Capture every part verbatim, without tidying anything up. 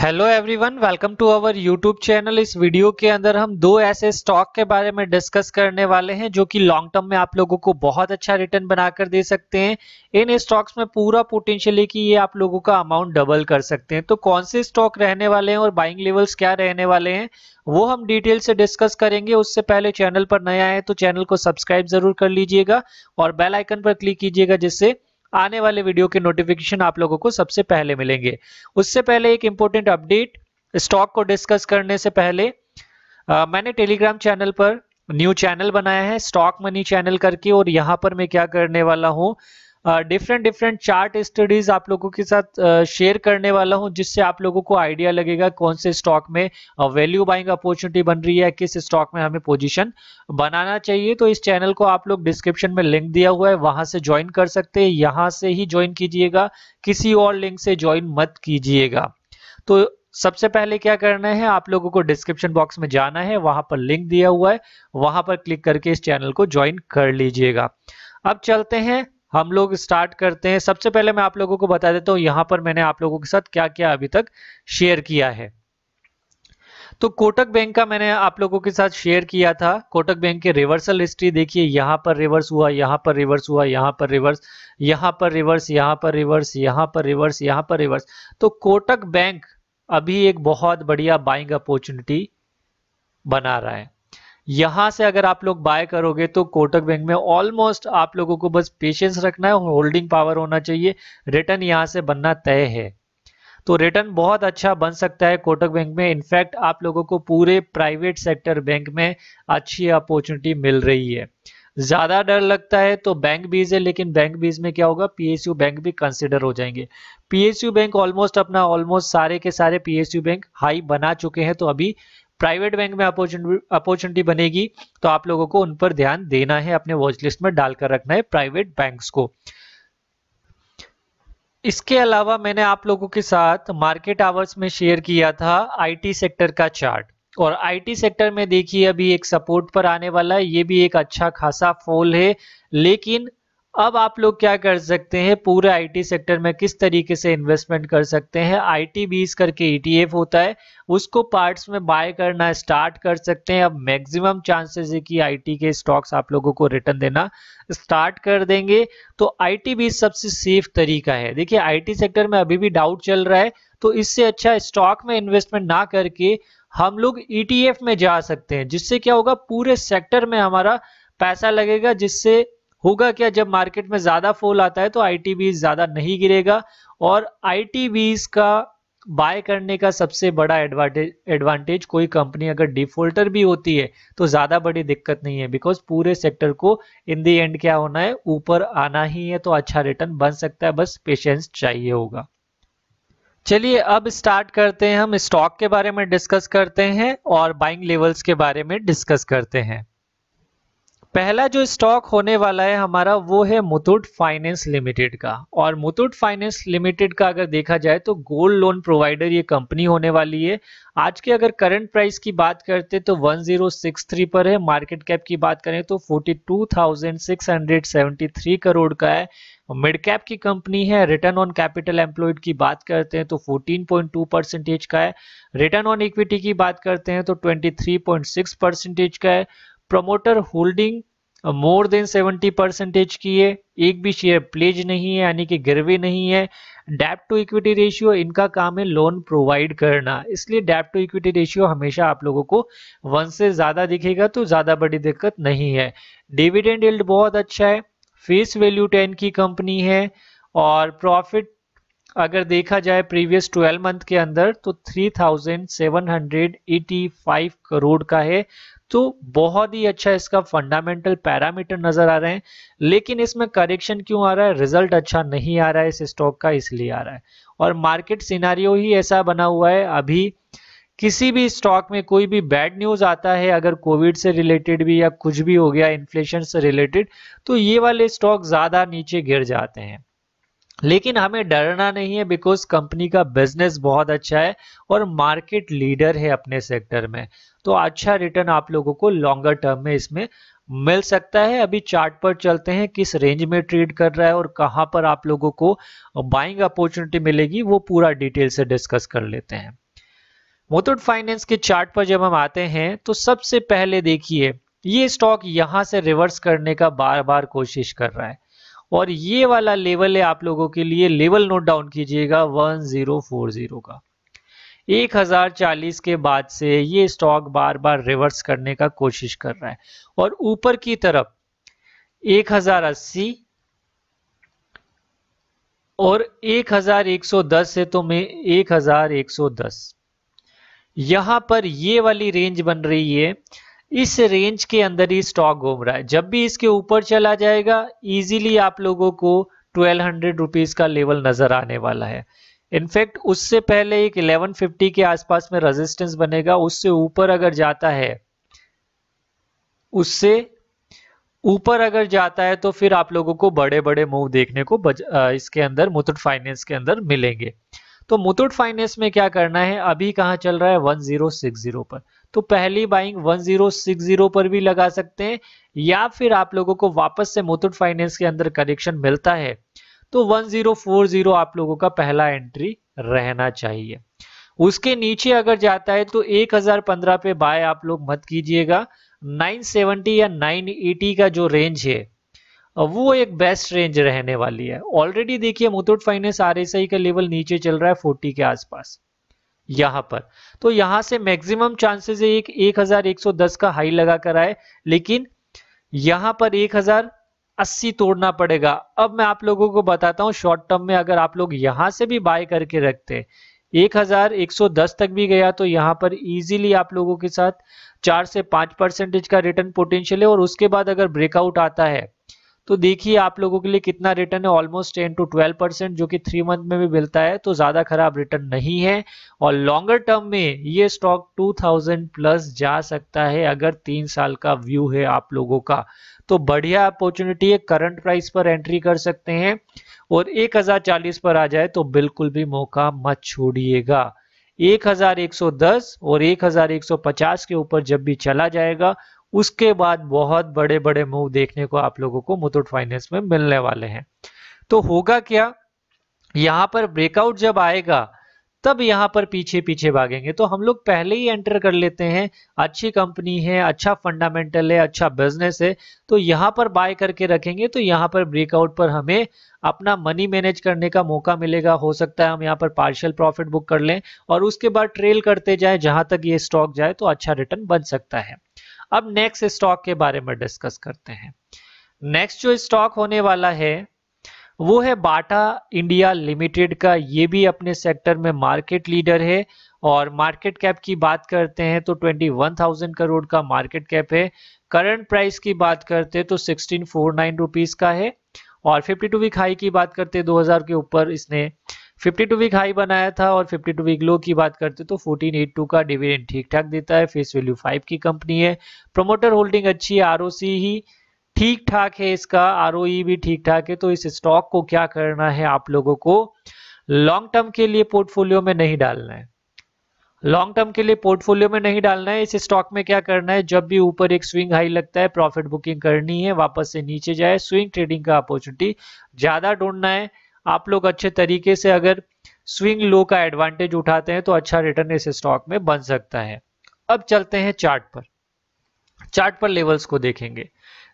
Hello everyone, welcome to our YouTube channel. इस video के अंदर हम दो ऐसे स्टॉक के बारे में डिस्कस करने वाले हैं जो कि लॉन्ग टर्म में आप लोगों को बहुत अच्छा रिटर्न बनाकर दे सकते हैं। इन स्टॉक्स में पूरा पोटेंशियल है कि ये आप लोगों का अमाउंट डबल कर सकते हैं। तो कौन से स्टॉक रहने वाले हैं और बाइंग लेवल्स क्या रहने वाले हैं वो हम डिटेल से डिस्कस करेंगे। उससे पहले चैनल पर नया है तो चैनल को सब्सक्राइब जरूर कर लीजिएगा और बेल आइकन पर क्लिक कीजिएगा, जिससे आने वाले वीडियो के नोटिफिकेशन आप लोगों को सबसे पहले मिलेंगे। उससे पहले एक इंपॉर्टेंट अपडेट, स्टॉक को डिस्कस करने से पहले आ, मैंने टेलीग्राम चैनल पर न्यू चैनल बनाया है स्टॉक मनी चैनल करके, और यहाँ पर मैं क्या करने वाला हूँ, डिफरेंट डिफरेंट चार्ट स्टडीज आप लोगों के साथ शेयर करने वाला हूं, जिससे आप लोगों को आइडिया लगेगा कौन से स्टॉक में वैल्यू बाइंग अपॉर्चुनिटी बन रही है, किस स्टॉक में हमें पोजीशन बनाना चाहिए। तो इस चैनल को आप लोग डिस्क्रिप्शन में लिंक दिया हुआ है, वहां से ज्वाइन कर सकते हैं, यहां से ही ज्वाइन कीजिएगा, किसी और लिंक से ज्वाइन मत कीजिएगा। तो सबसे पहले क्या करना है, आप लोगों को डिस्क्रिप्शन बॉक्स में जाना है, वहां पर लिंक दिया हुआ है, वहां पर क्लिक करके इस चैनल को ज्वाइन कर लीजिएगा। अब चलते हैं, हम लोग स्टार्ट करते हैं। सबसे पहले मैं आप लोगों को बता देता हूं यहाँ पर मैंने आप लोगों के साथ क्या क्या अभी तक शेयर किया है। तो कोटक बैंक का मैंने आप लोगों के साथ शेयर किया था। कोटक बैंक के रिवर्सल हिस्ट्री देखिए, यहाँ पर रिवर्स हुआ, यहाँ पर रिवर्स हुआ, यहाँ पर रिवर्स, यहाँ पर रिवर्स, यहाँ पर रिवर्स, यहाँ पर रिवर्स, यहाँ पर रिवर्स। तो कोटक बैंक अभी एक बहुत बढ़िया बाइंग अपॉर्चुनिटी बना रहा है। यहां से अगर आप लोग बाय करोगे तो कोटक बैंक में ऑलमोस्ट आप लोगों को बस पेशेंस रखना है, होल्डिंग पावर होना चाहिए, रिटर्न यहां से बनना तय है। तो रिटर्न बहुत अच्छा बन सकता है कोटक बैंक में। इनफैक्ट आप लोगों को पूरे प्राइवेट सेक्टर बैंक में अच्छी अपॉर्चुनिटी मिल रही है। ज्यादा डर लगता है तो बैंक बीज है, लेकिन बैंक बीज में क्या होगा, पीएसयू बैंक भी कंसिडर हो जाएंगे। पीएसयू बैंक ऑलमोस्ट अपना ऑलमोस्ट सारे के सारे पीएसयू बैंक हाई बना चुके हैं, तो अभी प्राइवेट बैंक में अपॉर्चुनिटी अपॉर्चुनिटी बनेगी। तो आप लोगों को उन पर ध्यान देना है, अपने वॉच लिस्ट में डालकर रखना है प्राइवेट बैंक्स को। इसके अलावा मैंने आप लोगों के साथ मार्केट आवर्स में शेयर किया था आईटी सेक्टर का चार्ट, और आईटी सेक्टर में देखिए अभी एक सपोर्ट पर आने वाला है, ये भी एक अच्छा खासा फॉल है। लेकिन अब आप लोग क्या कर सकते हैं, पूरे आईटी सेक्टर में किस तरीके से इन्वेस्टमेंट कर सकते हैं, आईटी बीज करके ईटीएफ होता है, उसको पार्ट्स में बाय करना स्टार्ट कर सकते हैं। अब मैक्सिमम चांसेस है कि आईटी के स्टॉक्स आप लोगों को रिटर्न देना स्टार्ट कर देंगे। तो आईटी बीज सबसे सेफ तरीका है। देखिए आईटी सेक्टर में अभी भी डाउट चल रहा है, तो इससे अच्छा स्टॉक में इन्वेस्टमेंट ना करके हम लोग ईटीएफ में जा सकते हैं, जिससे क्या होगा, पूरे सेक्टर में हमारा पैसा लगेगा। जिससे होगा क्या, जब मार्केट में ज्यादा फॉल आता है तो आईटीबीज ज्यादा नहीं गिरेगा, और आईटीबीज का बाय करने का सबसे बड़ा एडवांटेज एडवांटेज कोई कंपनी अगर डिफॉल्टर भी होती है तो ज्यादा बड़ी दिक्कत नहीं है, बिकॉज पूरे सेक्टर को इन दी एंड क्या होना है, ऊपर आना ही है। तो अच्छा रिटर्न बन सकता है, बस पेशेंस चाहिए होगा। चलिए अब स्टार्ट करते हैं, हम स्टॉक के बारे में डिस्कस करते हैं और बाइंग लेवल्स के बारे में डिस्कस करते हैं। पहला जो स्टॉक होने वाला है हमारा वो है मुथूट फाइनेंस लिमिटेड का, और मुथूट फाइनेंस लिमिटेड का अगर देखा जाए तो गोल्ड लोन प्रोवाइडर ये कंपनी होने वाली है। आज के अगर करंट प्राइस की बात करते तो वन ज़ीरो सिक्स थ्री पर है, मार्केट कैप की बात करें तो बयालीस हज़ार छह सौ तिहत्तर करोड़ का है, मिड कैप की कंपनी है। रिटर्न ऑन कैपिटल एम्प्लॉयड की बात करते हैं तो चौदह पॉइंट दो परसेंटेज का है, रिटर्न ऑन इक्विटी की बात करते हैं तो तेईस पॉइंट छह परसेंटेज का है, प्रमोटर होल्डिंग मोर देन सत्तर परसेंटेज की है, एक भी शेयर प्लेज नहीं है यानी कि गिरवी नहीं है। डेब्ट टू इक्विटी रेशियो, इनका काम है लोन प्रोवाइड करना, इसलिए डेब्ट टू इक्विटी रेशियो हमेशा आप लोगों को वन से ज्यादा दिखेगा, तो ज्यादा बड़ी दिक्कत नहीं है। डिविडेंड यील्ड बहुत अच्छा है, फेस वैल्यू टेन की कंपनी है, और प्रॉफिट अगर देखा जाए प्रीवियस ट्वेल्व मंथ के अंदर तो सैंतीस सौ पचासी करोड़ का है। तो बहुत ही अच्छा इसका फंडामेंटल पैरामीटर नजर आ रहे हैं। लेकिन इसमें करेक्शन क्यों आ रहा है, रिजल्ट अच्छा नहीं आ रहा है इस स्टॉक का, इसलिए आ रहा है। और मार्केट सिनेरियो ही ऐसा बना हुआ है, अभी किसी भी स्टॉक में कोई भी बैड न्यूज आता है, अगर कोविड से रिलेटेड भी या कुछ भी हो गया, इन्फ्लेशन से रिलेटेड, तो ये वाले स्टॉक ज्यादा नीचे गिर जाते हैं। लेकिन हमें डरना नहीं है, बिकॉज कंपनी का बिजनेस बहुत अच्छा है और मार्केट लीडर है अपने सेक्टर में। तो अच्छा रिटर्न आप लोगों को लॉन्गर टर्म में इसमें मिल सकता है। अभी चार्ट पर चलते हैं, किस रेंज में ट्रेड कर रहा है और कहां पर आप लोगों को बाइंग अपॉर्चुनिटी मिलेगी वो पूरा डिटेल से डिस्कस कर लेते हैं। मुथूट फाइनेंस के चार्ट पर जब हम आते हैं तो सबसे पहले देखिए ये स्टॉक यहाँ से रिवर्स करने का बार बार कोशिश कर रहा है और ये वाला लेवल है आप लोगों के लिए, लेवल नोट डाउन कीजिएगा वन थाउजेंड फोर्टी का। एक हज़ार चालीस के बाद से ये स्टॉक बार बार रिवर्स करने का कोशिश कर रहा है और ऊपर की तरफ एक हज़ार अस्सी और एक हज़ार एक सौ दस से तो मैं एक हज़ार एक सौ दस यहां पर ये वाली रेंज बन रही है, इस रेंज के अंदर ही स्टॉक घूम रहा है। जब भी इसके ऊपर चला जाएगा इजीली आप लोगों को ट्वेल्व हंड्रेड रुपीस का लेवल नजर आने वाला है। इनफैक्ट उससे पहले एक इलेवन फिफ्टी के आसपास में रेजिस्टेंस बनेगा, उससे ऊपर अगर जाता है उससे ऊपर अगर जाता है तो फिर आप लोगों को बड़े बड़े मूव देखने को बज, आ, इसके अंदर मुथूट फाइनेंस के अंदर मिलेंगे। तो मुथूट फाइनेंस में क्या करना है, अभी कहाँ चल रहा है वन थाउजेंड सिक्सटी पर, तो पहली बाइंग वन थाउजेंड सिक्सटी पर भी लगा सकते हैं या फिर आप लोगों को वापस से मुथूट फाइनेंस के अंदर करेक्शन मिलता है तो वन थाउजेंड फोर्टी आप लोगों का पहला एंट्री रहना चाहिए। उसके नीचे अगर जाता है तो एक हज़ार पंद्रह पे बाय आप लोग मत कीजिएगा। नाइन सेवेंटी या नाइन एटी का जो रेंज है वो एक बेस्ट रेंज रहने वाली है। ऑलरेडी देखिए मुथूट फाइनेंस आरएसआई का लेवल नीचे चल रहा है फोर्टी के आसपास यहां पर, तो यहां से मैक्सिमम चांसेस है एक एक हज़ार एक सौ दस का हाई लगा कर आए, लेकिन यहां पर एक हज़ार अस्सी तोड़ना पड़ेगा। अब मैं आप लोगों को बताता हूं शॉर्ट टर्म में अगर आप लोग यहां से भी बाय करके रखते हैं एक हज़ार एक सौ दस तक भी गया तो यहाँ पर इजीली आप लोगों के साथ चार से पांच परसेंटेज का रिटर्न पोटेंशियल है और उसके बाद अगर ब्रेकआउट आता है तो देखिए आप लोगों के लिए कितना रिटर्न है, almost ten to twelve percent, जो कि थ्री मंथ में भी मिलता है, तो ज्यादा खराब रिटर्न नहीं है। और लॉन्गर टर्म में ये स्टॉक टू थाउजेंड प्लस जा सकता है अगर तीन साल का व्यू है आप लोगों का, तो बढ़िया अपॉर्चुनिटी है। करंट प्राइस पर एंट्री कर सकते हैं और एक हज़ार चालीस पर आ जाए तो बिल्कुल भी मौका मत छोड़िएगा। एक हज़ार एक सौ दस और एक हज़ार एक सौ पचास के ऊपर जब भी चला जाएगा उसके बाद बहुत बड़े बड़े मूव देखने को आप लोगों को मुथूट फाइनेंस में मिलने वाले हैं। तो होगा क्या, यहाँ पर ब्रेकआउट जब आएगा तब यहाँ पर पीछे पीछे भागेंगे, तो हम लोग पहले ही एंटर कर लेते हैं। अच्छी कंपनी है, अच्छा फंडामेंटल है, अच्छा बिजनेस है, तो यहाँ पर बाय करके रखेंगे तो यहाँ पर ब्रेकआउट पर हमें अपना मनी मैनेज करने का मौका मिलेगा। हो सकता है हम यहाँ पर पार्शियल प्रॉफिट बुक कर लें और उसके बाद ट्रेल करते जाए जहाँ तक ये स्टॉक जाए, तो अच्छा रिटर्न बन सकता है। अब नेक्स्ट स्टॉक के बारे में डिस्कस करते हैं। नेक्स्ट जो स्टॉक होने वाला है वो है बाटा इंडिया लिमिटेड का। ये भी अपने सेक्टर में मार्केट लीडर है और मार्केट कैप की बात करते हैं तो इक्कीस हज़ार करोड़ का मार्केट कैप है। करंट प्राइस की बात करते हैं तो सिक्सटीन फोर्टी नाइन रुपीस का है और फिफ्टी टू वीक हाई की बात करते हैं दो हज़ार के ऊपर इसने फिफ्टी टू वीक हाई बनाया था और फिफ्टी टू वीक लो की बात करते तो फोर्टीन एटी टू का डिविडेंड ठीक ठाक देता है। फेस वैल्यू फाइव की कंपनी है, प्रोमोटर होल्डिंग अच्छी है, आरओसी ही ठीक ठाक है, इसका आरओई भी ठीक ठाक है। तो इस स्टॉक को क्या करना है आप लोगों को, लॉन्ग टर्म के लिए पोर्टफोलियो में नहीं डालना है, लॉन्ग टर्म के लिए पोर्टफोलियो में नहीं डालना है। इस स्टॉक में क्या करना है, जब भी ऊपर एक स्विंग हाई लगता है प्रॉफिट बुकिंग करनी है, वापस से नीचे जाए स्विंग ट्रेडिंग का अपॉर्चुनिटी ज्यादा ढूंढना है। आप लोग अच्छे तरीके से अगर स्विंग लो का एडवांटेज उठाते हैं तो अच्छा रिटर्न इस स्टॉक में बन सकता है। अब चलते हैं चार्ट पर, चार्ट पर लेवल्स को देखेंगे।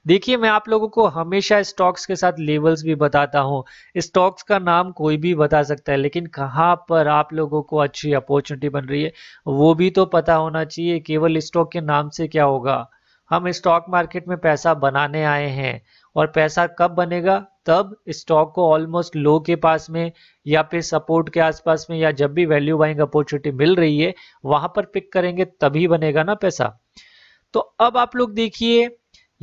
देखिए मैं आप लोगों को हमेशा स्टॉक्स के साथ लेवल्स भी बताता हूँ, स्टॉक्स का नाम कोई भी बता सकता है लेकिन कहाँ पर आप लोगों को अच्छी अपॉर्चुनिटी बन रही है वो भी तो पता होना चाहिए। केवल स्टॉक के नाम से क्या होगा, हम स्टॉक मार्केट में पैसा बनाने आए हैं और पैसा कब बनेगा, तब स्टॉक को ऑलमोस्ट लो के पास में या फिर सपोर्ट के आसपास में या जब भी वैल्यू बाइंग अपॉर्चुनिटी मिल रही है वहां पर पिक करेंगे तभी बनेगा ना पैसा। तो अब आप लोग देखिए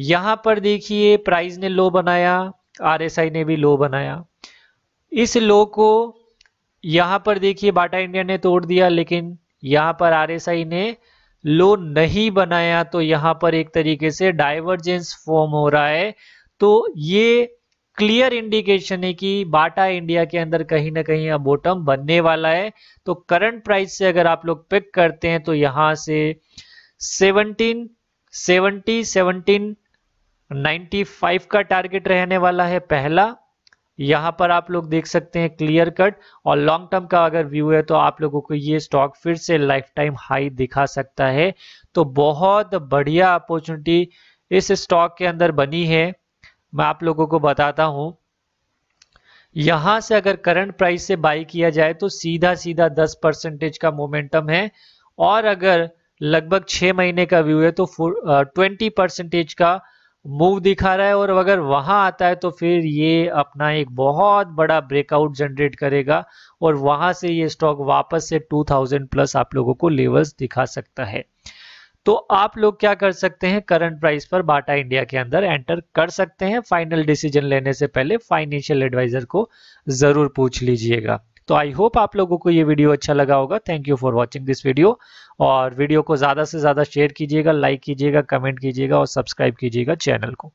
यहाँ पर, देखिए प्राइस ने लो बनाया, आरएसआई ने भी लो बनाया, इस लो को यहाँ पर देखिए बाटा इंडिया ने तोड़ दिया लेकिन यहाँ पर आरएसआई ने लो नहीं बनाया, तो यहाँ पर एक तरीके से डाइवर्जेंस फॉर्म हो रहा है। तो ये क्लियर इंडिकेशन है कि बाटा इंडिया के अंदर कहीं ना कहीं अब बॉटम बनने वाला है। तो करंट प्राइस से अगर आप लोग पिक करते हैं तो यहाँ से seventeen seventy seventeen ninety five का टारगेट रहने वाला है पहला, यहाँ पर आप लोग देख सकते हैं क्लियर कट, और लॉन्ग टर्म का अगर व्यू है तो आप लोगों को ये स्टॉक फिर से लाइफ टाइम हाई दिखा सकता है। तो बहुत बढ़िया अपॉर्चुनिटी इस स्टॉक के अंदर बनी है। मैं आप लोगों को बताता हूँ, यहाँ से अगर करंट प्राइस से बाई किया जाए तो सीधा सीधा दस परसेंटेज का मोमेंटम है, और अगर लगभग छः महीने का व्यू है तो ट्वेंटी परसेंटेज का मूव दिखा रहा है, और अगर वहां आता है तो फिर ये अपना एक बहुत बड़ा ब्रेकआउट जनरेट करेगा और वहां से ये स्टॉक वापस से टू थाउजेंड प्लस आप लोगों को लेवल्स दिखा सकता है। तो आप लोग क्या कर सकते हैं, करंट प्राइस पर बाटा इंडिया के अंदर एंटर कर सकते हैं। फाइनल डिसीजन लेने से पहले फाइनेंशियल एडवाइजर को जरूर पूछ लीजिएगा। तो आई होप आप लोगों को ये वीडियो अच्छा लगा होगा। Thank you for watching this video, और वीडियो को ज़्यादा से ज़्यादा शेयर कीजिएगा, लाइक कीजिएगा, कमेंट कीजिएगा और सब्सक्राइब कीजिएगा चैनल को।